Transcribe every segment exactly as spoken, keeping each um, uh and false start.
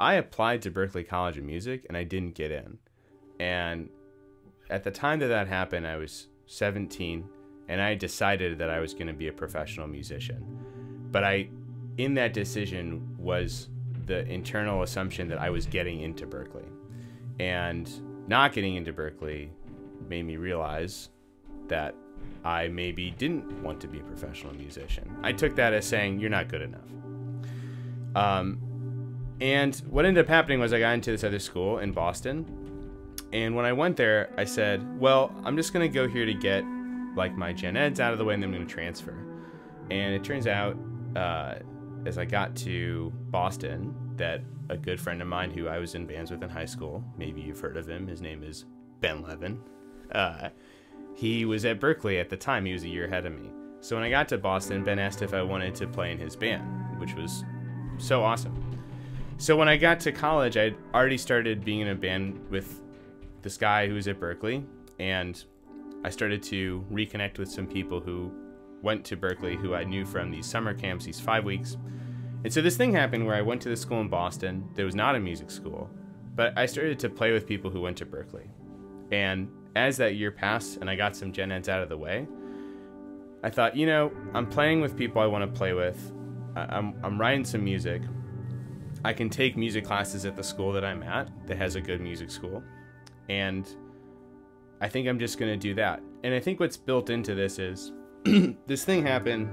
I applied to Berklee College of Music and I didn't get in. And at the time that that happened, I was seventeen and I decided that I was going to be a professional musician. But I, in that decision was the internal assumption that I was getting into Berklee. And not getting into Berklee made me realize that I maybe didn't want to be a professional musician. I took that as saying, you're not good enough. Um, and what ended up happening was I got into this other school in Boston. And when I went there, I said, well, I'm just going to go here to get like my gen eds out of the way and then I'm going to transfer. And it turns out, uh, as I got to Boston, that a good friend of mine who I was in bands with in high school, maybe you've heard of him, his name is Ben Levin. Uh, he was at Berklee at the time. He was a year ahead of me. So when I got to Boston, Ben asked if I wanted to play in his band, which was so awesome. So when I got to college, I'd already started being in a band with this guy who was at Berklee, and I started to reconnect with some people who went to Berklee who I knew from these summer camps, these five weeks. And so this thing happened where I went to this school in Boston that was not a music school, but I started to play with people who went to Berklee. And as that year passed and I got some gen eds out of the way, I thought, you know, I'm playing with people I want to play with. I'm, I'm writing some music. I can take music classes at the school that I'm at that has a good music school. And I think I'm just going to do that. And I think what's built into this is this thing happened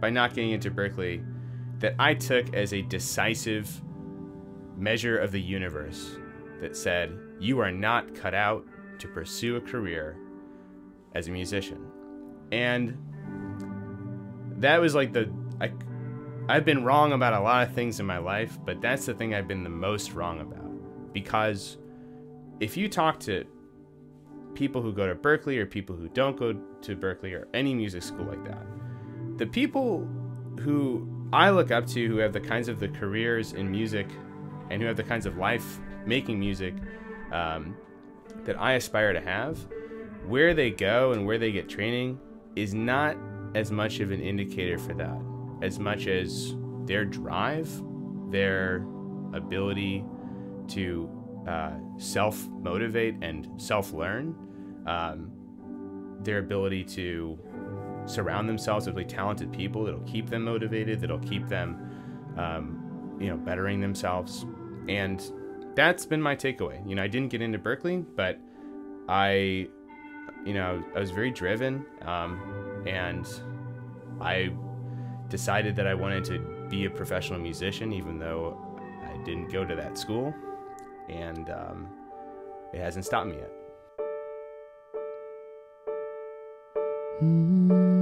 by not getting into Berklee that I took as a decisive measure of the universe that said, you are not cut out to pursue a career as a musician. And that was like the, I, I've been wrong about a lot of things in my life, but that's the thing I've been the most wrong about. Because if you talk to people who go to Berklee or people who don't go to Berklee or any music school like that, the people who I look up to, who have the kinds of the careers in music and who have the kinds of life making music um, that I aspire to have, where they go and where they get training is not as much of an indicator for that as much as their drive, their ability to uh, self-motivate and self-learn, um, their ability to surround themselves with really talented people that'll keep them motivated, that'll keep them, um, you know, bettering themselves. And that's been my takeaway. You know, I didn't get into Berklee, but I, you know, I was very driven, um, and I decided that I wanted to be a professional musician, even though I didn't go to that school, and um, it hasn't stopped me yet. Mm-hmm.